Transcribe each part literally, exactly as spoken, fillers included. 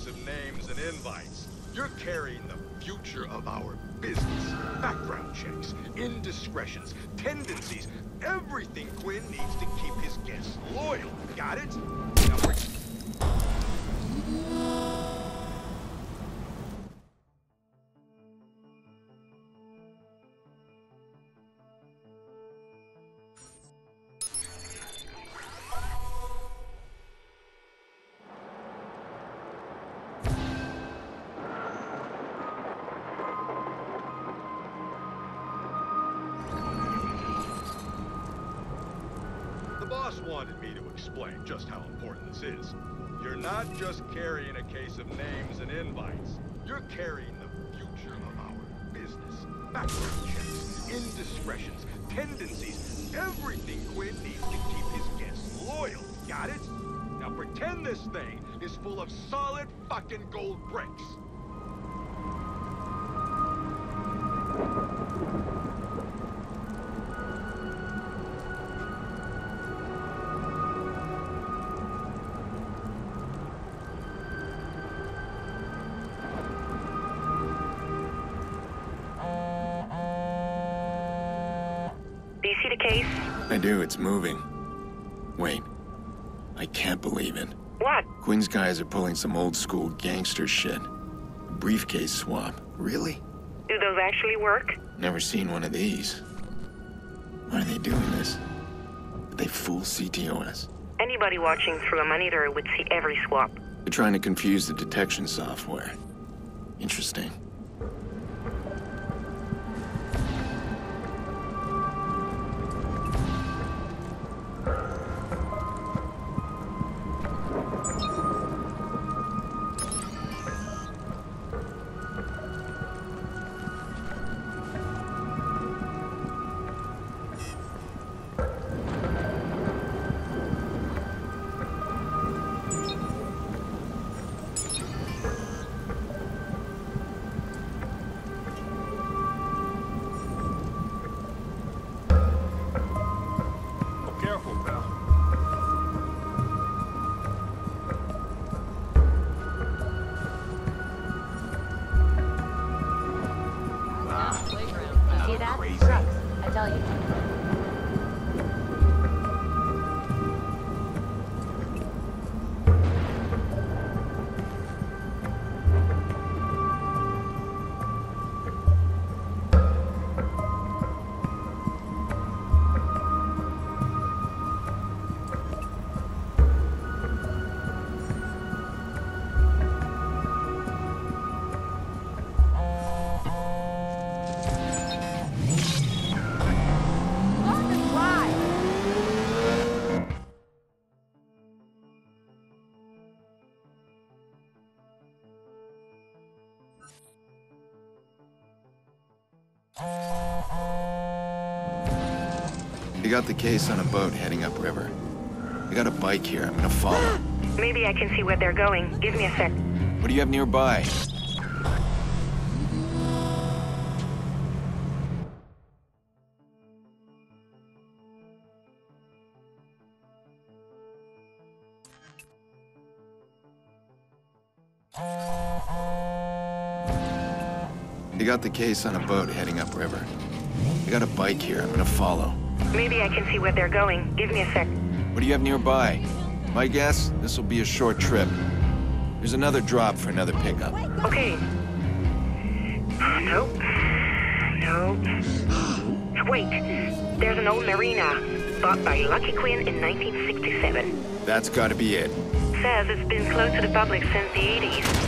choice of names and invites. You're carrying the future of our business. Background checks, indiscretions, tendencies, everything Quinn needs to keep his guests loyal. Got it? Now we're... wanted me to explain just how important this is. You're not just carrying a case of names and invites. You're carrying the future of our business. Background checks, indiscretions, tendencies, everything Quinn needs to keep his guests loyal. Got it? Now pretend this thing is full of solid fucking gold bricks. I do, it's moving. Wait, I can't believe it. What? Quinn's guys are pulling some old school gangster shit. A briefcase swap. Really? Do those actually work? Never seen one of these. Why are they doing this? They fool C T O S. Anybody watching through a monitor would see every swap. They're trying to confuse the detection software. Interesting. We got the case on a boat heading upriver. I got a bike here. I'm gonna follow. Maybe I can see where they're going. Give me a sec. What do you have nearby? We got the case on a boat heading upriver. I got a bike here. I'm gonna follow. Maybe I can see where they're going. Give me a sec. What do you have nearby? My guess, this will be a short trip. There's another drop for another pickup. Okay. Nope. Nope. Wait, there's an old marina bought by Lucky Quinn in nineteen sixty-seven. That's gotta be it. Says it's been closed to the public since the eighties.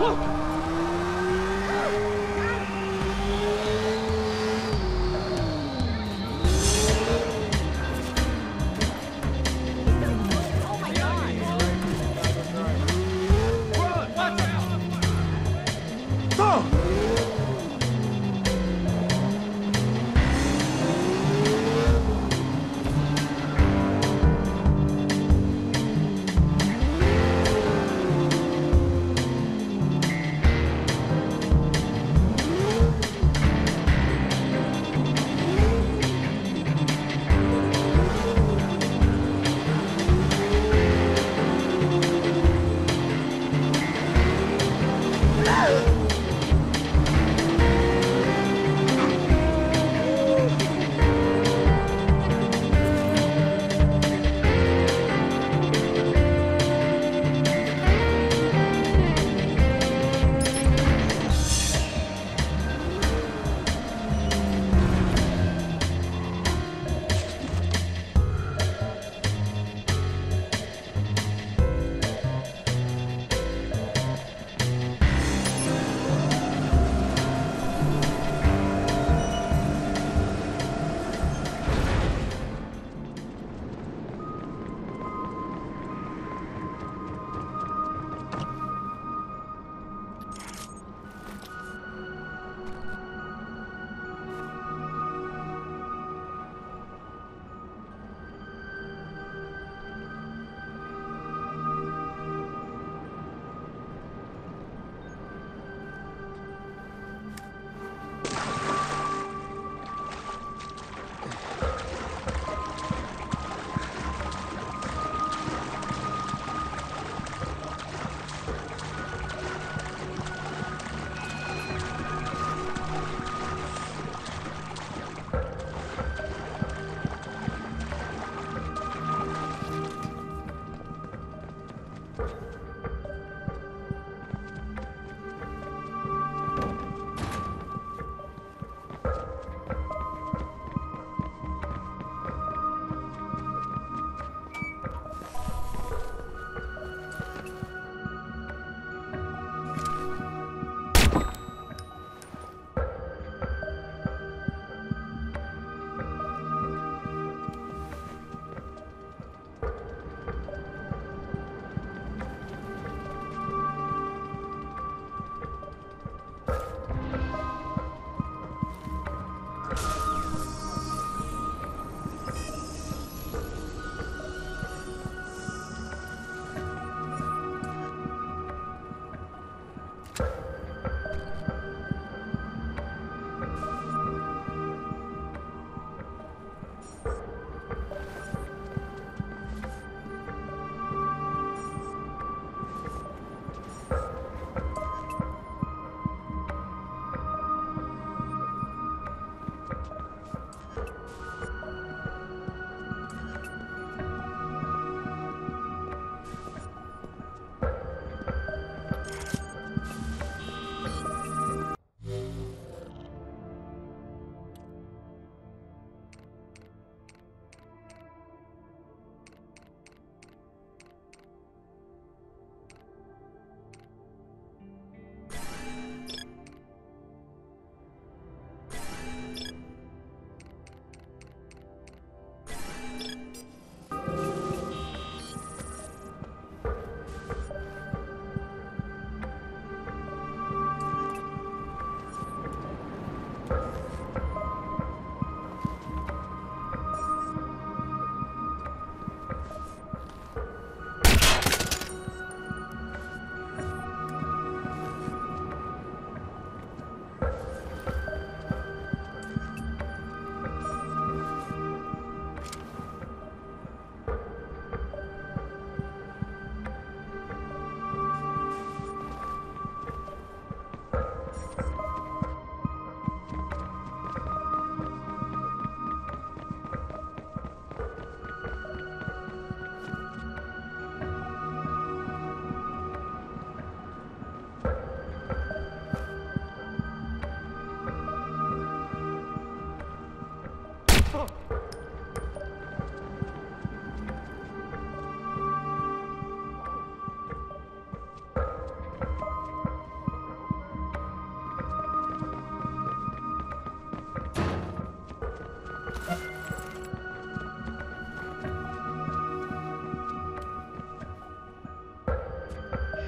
Oh my God!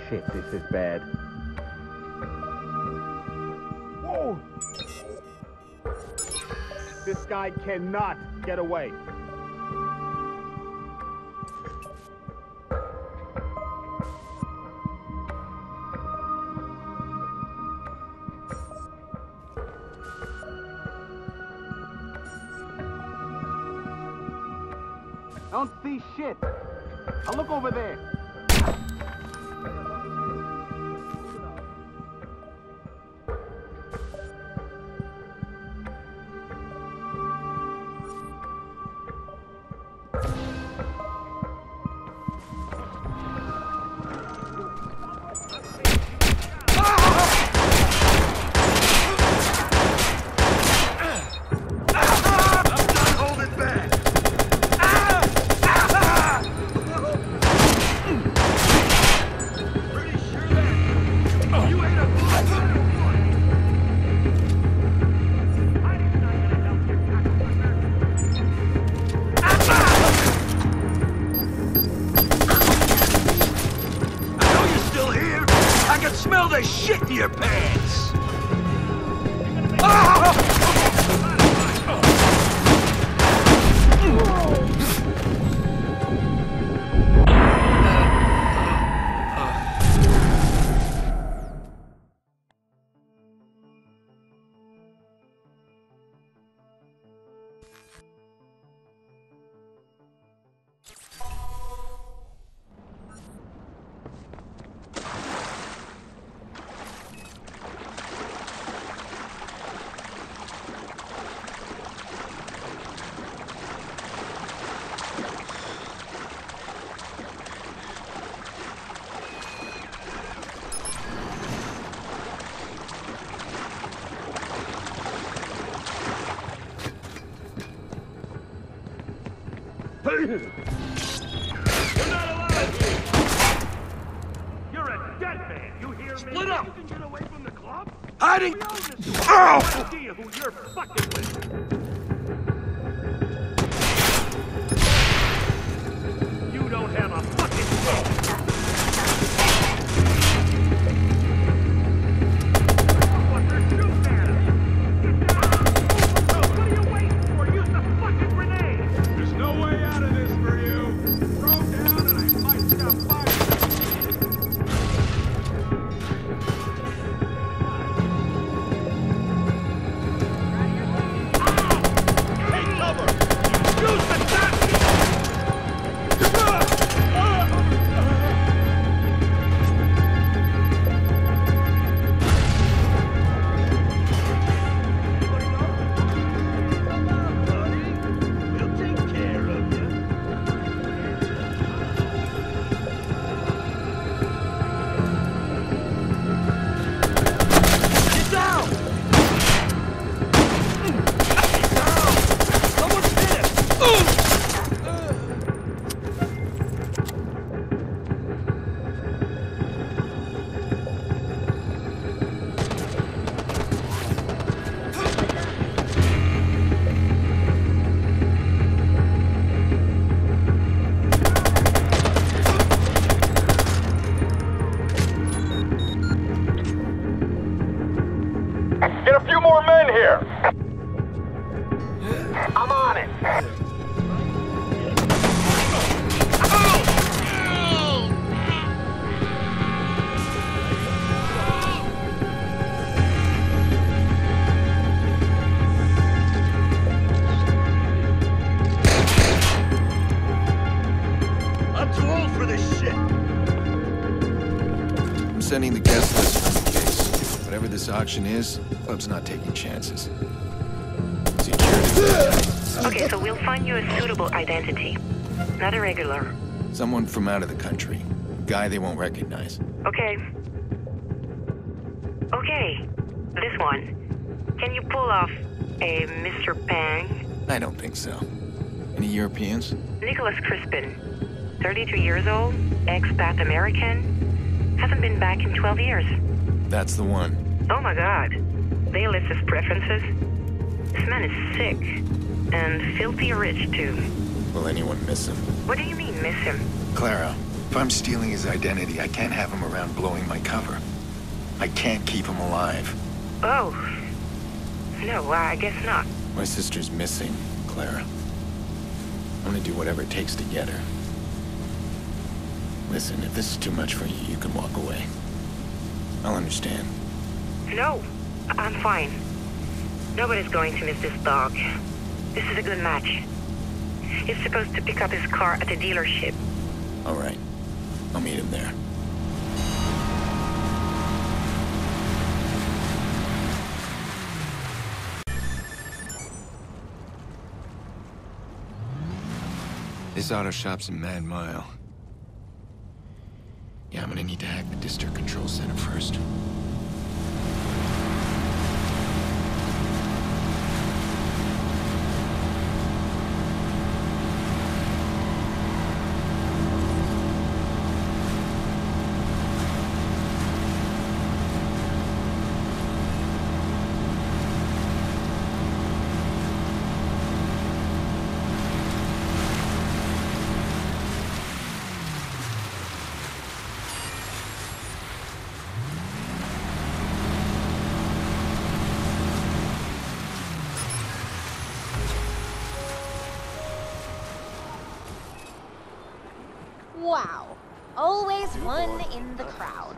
Shit, this is bad. Whoa! This guy cannot get away. Don't see shit. I'll look over there. You're not alive here. You're a dead man, you hear me? Split up! You can get away from the club? Hiding! Ow! I see who you're fucking with. You don't have a fucking clue. Sending the guest list for the case. Whatever this auction is, the club's not taking chances. Security. Okay, so we'll find you a suitable identity. Not a regular. Someone from out of the country. A guy they won't recognize. Okay. Okay. This one. Can you pull off a Mister Pang? I don't think so. Any Europeans? Nicholas Crispin. thirty-two years old, expat American. Haven't been back in twelve years. That's the one. Oh my god. They list his preferences. This man is sick. And filthy rich, too. Will anyone miss him? What do you mean, miss him? Clara, if I'm stealing his identity, I can't have him around blowing my cover. I can't keep him alive. Oh. No, I guess not. My sister's missing, Clara. I'm gonna do whatever it takes to get her. Listen, if this is too much for you, you can walk away. I'll understand. No, I'm fine. Nobody's going to miss this dog. This is a good match. He's supposed to pick up his car at the dealership. All right. I'll meet him there. This auto shop's in Ma Mile. Yeah, I'm gonna need to hack the District Control Center first. Wow. Always one in the crowd.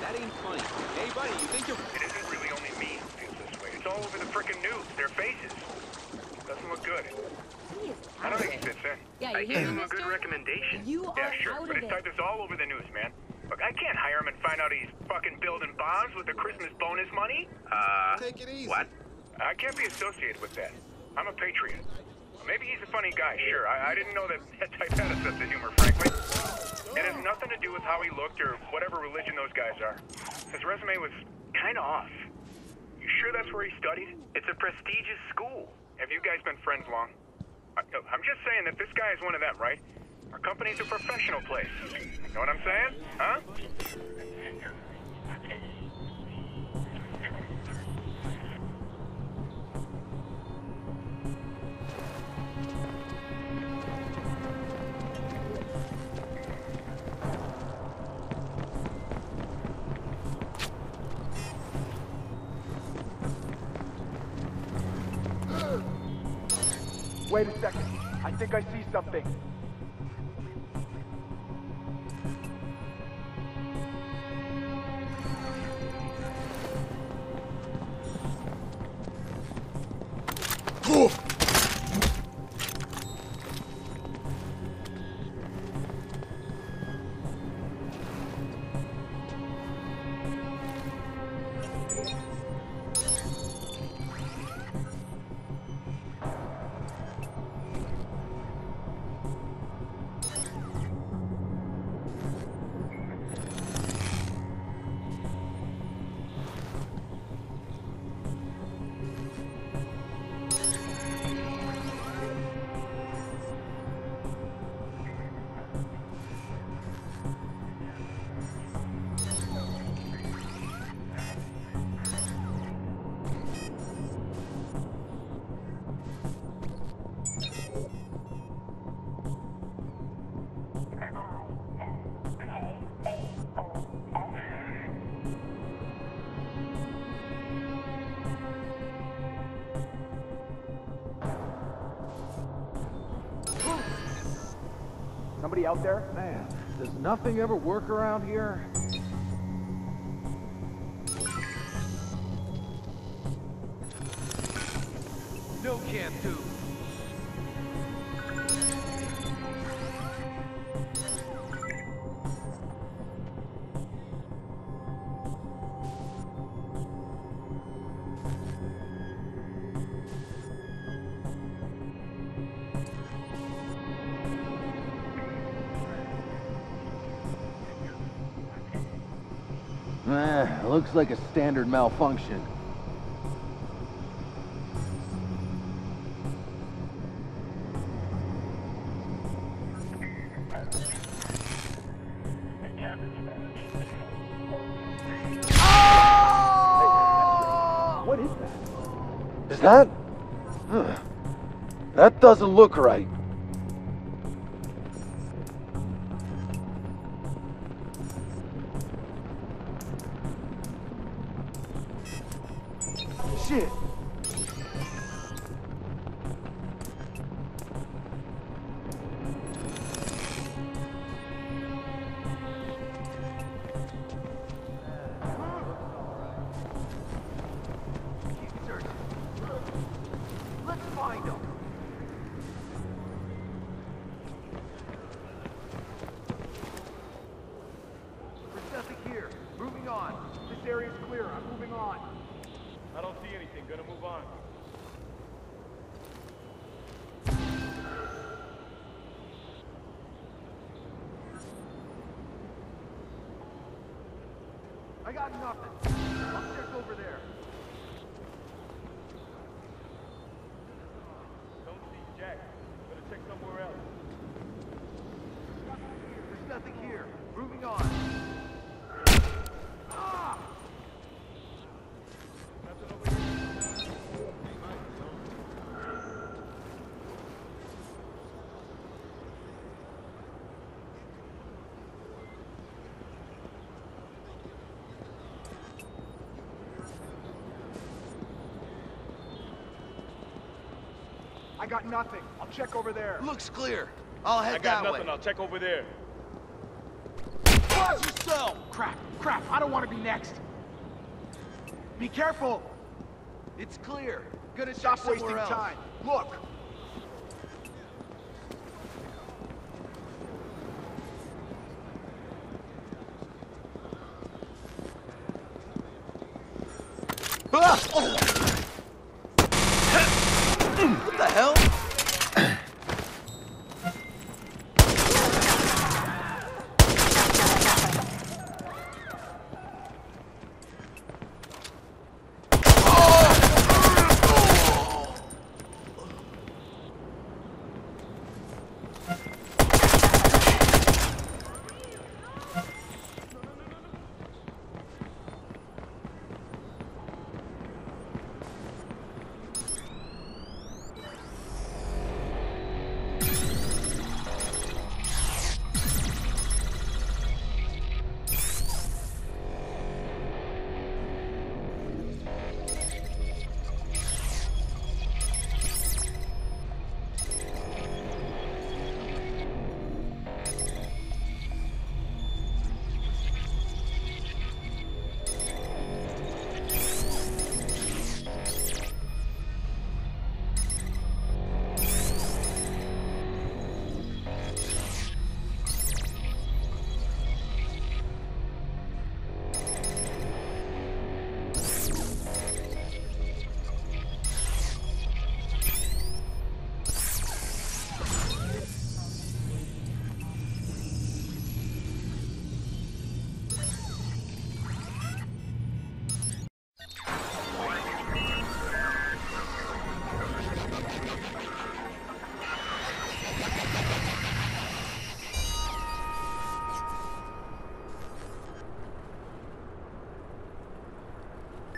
That ain't funny. Hey, buddy, you think you're... It isn't really only me who feels this way. It's all over the frickin' news. Their faces. Doesn't look good. I don't think it fits in. Yeah, I gave him a good recommendation. You are yeah, sure, but his type is all over the news, man. Look, I can't hire him and find out he's fucking building bombs with the Christmas bonus money. Uh, Take it easy. What? I can't be associated with that. I'm a patriot. Maybe he's a funny guy, sure. I, I didn't know that that type had a sense of humor, frankly. It has nothing to do with how he looked or whatever religion those guys are. His resume was kind of off. You sure that's where he studied? It's a prestigious school. Have you guys been friends long? I, I'm just saying that this guy is one of them, right? Our company's a professional place. You know what I'm saying? Huh? Wait a second. I think I see something. Somebody out there? Man, does nothing ever work around here? No can do. Looks like a standard malfunction. Oh! What is that? Is that? Huh. That doesn't look right. Shit. I got nothing. I'll check over there. Don't see Jack. Better check somewhere else. There's nothing here. Moving on. Ah! Nothing over here. I got nothing. I'll check over there. Looks clear. I'll head that way. I got nothing. Way. I'll check over there. Watch yourself! Crap, crap. I don't want to be next. Be careful. It's clear. Gonna stop wasting else. time. Look. Ah! Oh.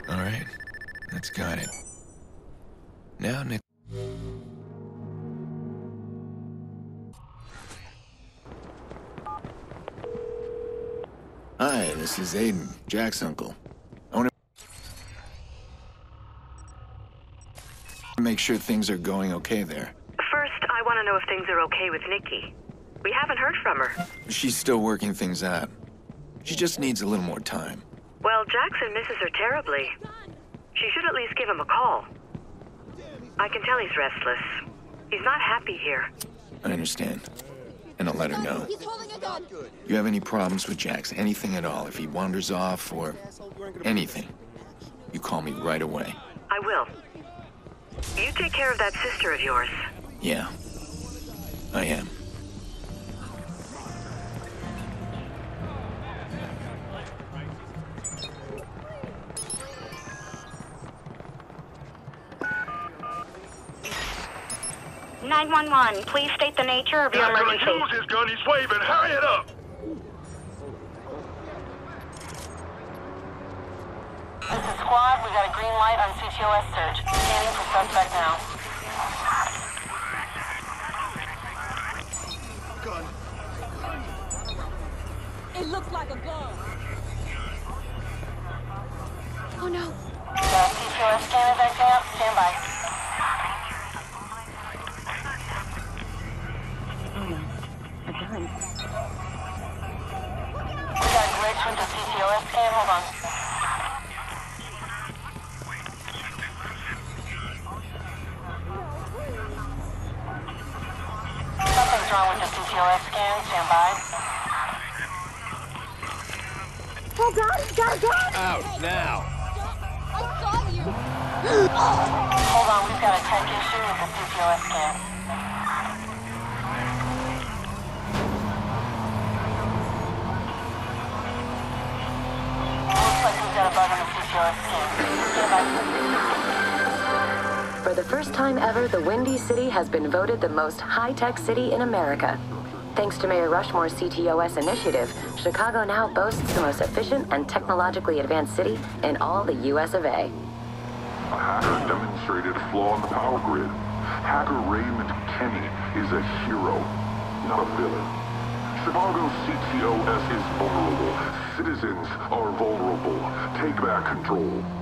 All right, that's got it. Now, Nick. Hi, this is Aiden, Jack's uncle. I want to make sure things are going okay there. First, I want to know if things are okay with Nikki. We haven't heard from her. She's still working things out. She just needs a little more time. Well, Jackson misses her terribly. She should at least give him a call. I can tell he's restless. He's not happy here. I understand. And I'll let her know. He's holding a gun. You have any problems with Jax? Anything at all? If he wanders off or anything, you call me right away. I will. You take care of that sister of yours. Yeah, I am. nine one one, please state the nature of your emergency. He's gonna use his gun, he's waving, hurry it up! This is squad, we got a green light on C T O S search. Scanning for suspect now. Gun. It looks like a gun. Oh no. The C T O S scanner back down, stand by. For the first time ever, the Windy City has been voted the most high-tech city in America. Thanks to Mayor Rushmore's C T O S initiative, Chicago now boasts the most efficient and technologically advanced city in all the U S of A. A hacker demonstrated a flaw in the power grid. Hacker Raymond Kenny is a hero, not a villain. Chicago's C T O S is vulnerable. Citizens are vulnerable. Take back control.